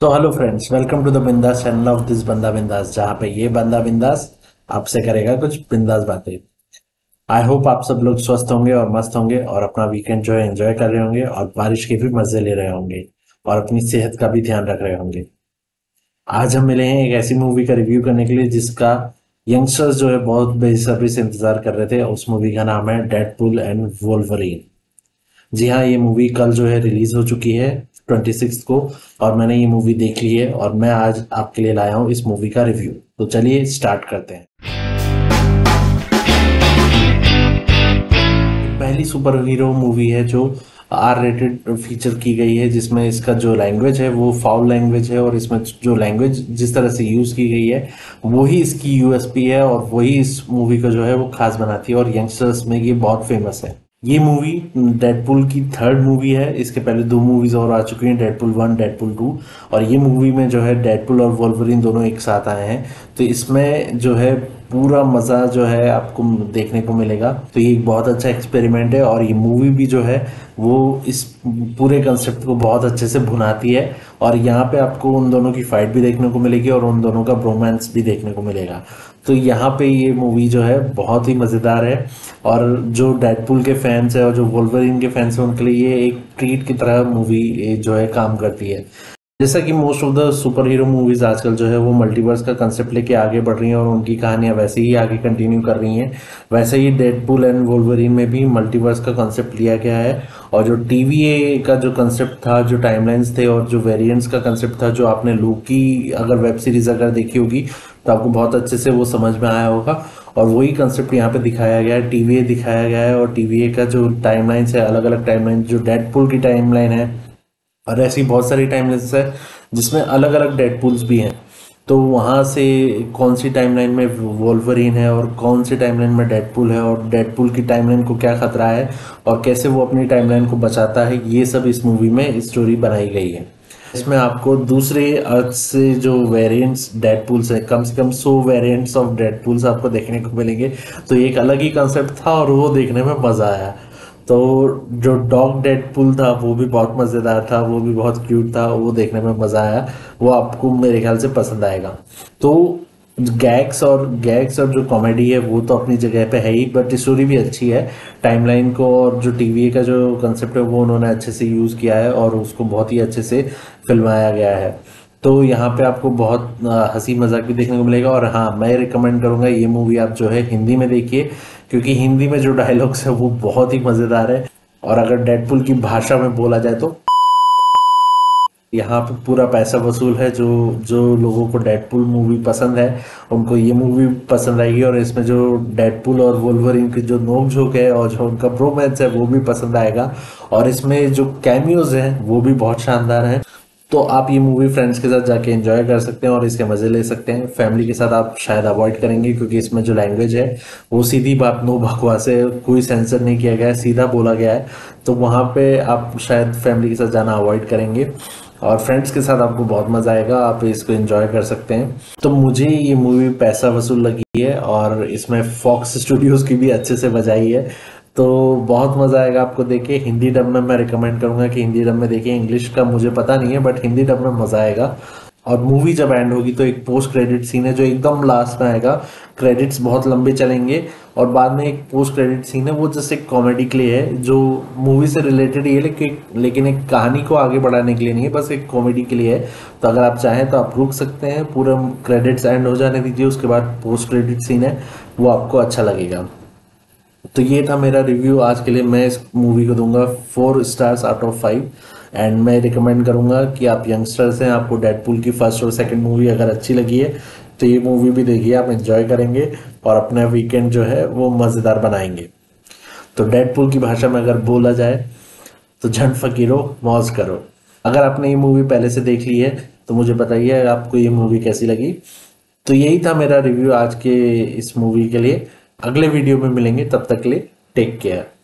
तो hello friends, welcome to the Bindaas channel of this Banda Bindaas, जहाँ पे ये बंदा बिंदास आपसे करेगा कुछ बिंदास बातें। आई होप आप सब लोग स्वस्थ होंगे और मस्त होंगे और अपना वीकेंड जो है एंजॉय कर रहे होंगे और बारिश के भी मजे ले रहे होंगे और अपनी सेहत का भी ध्यान रख रहे होंगे। आज हम मिले हैं एक ऐसी मूवी का रिव्यू करने के लिए जिसका यंगस्टर्स जो है बहुत बेसब्री से इंतजार कर रहे थे। उस मूवी का नाम है डेडपूल एंड वोल्वरीन। जी हाँ, ये मूवी कल जो है रिलीज हो चुकी है 26 को, और मैंने ये मूवी देख ली है और मैं आज आपके लिए लाया हूँ इस मूवी का रिव्यू। तो चलिए स्टार्ट करते हैं। पहली सुपर हीरो मूवी है जो आर रेटेड फीचर की गई है, जिसमें इसका जो लैंग्वेज है वो फाउल लैंग्वेज है और इसमें जो लैंग्वेज जिस तरह से यूज़ की गई है वही इसकी यूएसपी है और वही इस मूवी को जो है वो खास बनाती है और यंगस्टर्स में ये बहुत फेमस है। ये मूवी डेडपूल की थर्ड मूवी है। इसके पहले दो मूवीज और आ चुकी हैं, डेडपूल 1, डेडपूल 2, और ये मूवी में जो है डेडपूल और वोल्वरीन दोनों एक साथ आए हैं। तो इसमें जो है पूरा मज़ा जो है आपको देखने को मिलेगा। तो ये एक बहुत अच्छा एक्सपेरिमेंट है और ये मूवी भी जो है वो इस पूरे कंसेप्ट को बहुत अच्छे से भुनाती है और यहाँ पे आपको उन दोनों की फाइट भी देखने को मिलेगी और उन दोनों का ब्रोमांस भी देखने को मिलेगा। तो यहाँ पे ये मूवी जो है बहुत ही मज़ेदार है और जो डेडपूल के फैंस है और जो वोल्वरीन के फैंस हैं उनके लिए ये एक ट्रीट की तरह मूवी जो है काम करती है। जैसा कि most of the super hero movies आजकल जो है वो मल्टीवर्स का कंसेप्ट लेके आगे बढ़ रही हैं और उनकी कहानियाँ वैसे ही आगे कंटिन्यू कर रही हैं, वैसे ही डेडपूल एंड वोल्वरीन में भी मल्टीवर्स का कंसेप्ट लिया गया है। और जो TVA का जो कंसेप्ट था, जो टाइमलाइंस थे और जो वेरिएंट्स का कंसेप्ट था, जो आपने लोकी अगर वेब सीरीज़ अगर देखी होगी तो आपको बहुत अच्छे से वो समझ में आया होगा और वही कंसेप्ट यहाँ पे दिखाया गया है। TVA दिखाया गया है और TVA का जो टाइमलाइंस है, अलग अलग टाइमलाइन, जो डेडपूल की टाइमलाइन है और ऐसी बहुत सारी टाइमलाइंस है जिसमें अलग अलग डेडपूल्स भी हैं। तो वहाँ से कौन सी टाइमलाइन में वोल्वरीन है और कौन सी टाइमलाइन में डेडपूल है और डेडपूल की टाइमलाइन को क्या खतरा है और कैसे वो अपनी टाइमलाइन को बचाता है, ये सब इस मूवी में स्टोरी बनाई गई है। इसमें आपको दूसरे अर्थ से जो वेरिएंट्स डेडपूल्स है, कम से कम 100 वेरिएंट्स ऑफ डेडपूल्स आपको देखने को मिलेंगे। तो एक अलग ही कंसेप्ट था और वो देखने में मज़ा आया। तो जो डॉग डेडपूल था वो भी बहुत मज़ेदार था, वो भी बहुत क्यूट था, वो देखने में मज़ा आया, वो आपको मेरे ख्याल से पसंद आएगा। तो गैग्स और जो कॉमेडी है वो तो अपनी जगह पे है ही, बट स्टोरी भी अच्छी है। टाइमलाइन को और जो TVA का जो कंसेप्ट है वो उन्होंने अच्छे से यूज़ किया है और उसको बहुत ही अच्छे से फिल्माया गया है। तो यहाँ पे आपको बहुत हंसी मजाक भी देखने को मिलेगा। और हाँ, मैं रिकमेंड करूँगा ये मूवी आप जो है हिंदी में देखिए, क्योंकि हिंदी में जो डायलॉग्स है वो बहुत ही मज़ेदार है और अगर डेडपूल की भाषा में बोला जाए तो यहाँ पे पूरा पैसा वसूल है। जो लोगों को डेडपूल मूवी पसंद है उनको ये मूवी पसंद आएगी और इसमें जो डेडपूल और वोल्वरीन की जो नोकझोंक है और जो उनका ब्रोमेंस है वो भी पसंद आएगा और इसमें जो कैमियोज हैं वो भी बहुत शानदार हैं। तो आप ये मूवी फ्रेंड्स के साथ जाके एंजॉय कर सकते हैं और इसके मज़े ले सकते हैं। फैमिली के साथ आप शायद अवॉइड करेंगे क्योंकि इसमें जो लैंग्वेज है वो सीधी बात, नो बकवास है, कोई सेंसर नहीं किया गया है, सीधा बोला गया है। तो वहाँ पे आप शायद फैमिली के साथ जाना अवॉइड करेंगे और फ्रेंड्स के साथ आपको बहुत मज़ा आएगा, आप इसको एंजॉय कर सकते हैं। तो मुझे ये मूवी पैसा वसूल लगी है और इसमें फॉक्स स्टूडियोज़ की भी अच्छे से बजाई है, तो बहुत मज़ा आएगा आपको देखे। हिंदी डब में मैं रिकमेंड करूँगा कि हिंदी डब में देखिए, इंग्लिश का मुझे पता नहीं है बट हिंदी डब में मज़ा आएगा। और मूवी जब एंड होगी तो एक पोस्ट क्रेडिट सीन है जो एकदम लास्ट में आएगा। क्रेडिट्स बहुत लंबे चलेंगे और बाद में एक पोस्ट क्रेडिट सीन है, वो जस्ट एक कॉमेडी के लिए है, जो मूवी से रिलेटेड ही है लेकिन एक कहानी को आगे बढ़ाने के लिए नहीं है, बस एक कॉमेडी के लिए है। तो अगर आप चाहें तो आप रुक सकते हैं, पूरा क्रेडिट्स एंड हो जाने दीजिए, उसके बाद पोस्ट क्रेडिट सीन है, वो आपको अच्छा लगेगा। तो ये था मेरा रिव्यू आज के लिए। मैं इस मूवी को दूंगा 4 स्टार्स आउट ऑफ 5 एंड मैं रिकमेंड करूंगा कि आप यंगस्टर्स हैं, आपको डेडपूल की फर्स्ट और सेकंड मूवी अगर अच्छी लगी है तो ये मूवी भी देखिए, आप एंजॉय करेंगे और अपना वीकेंड जो है वो मज़ेदार बनाएंगे। तो डेडपूल की भाषा में अगर बोला जाए तो झंड फकीरो मौज करो। अगर आपने ये मूवी पहले से देख ली है तो मुझे बताइए आपको ये मूवी कैसी लगी। तो यही था मेरा रिव्यू आज के इस मूवी के लिए। अगले वीडियो में मिलेंगे, तब तक के लिए टेक केयर।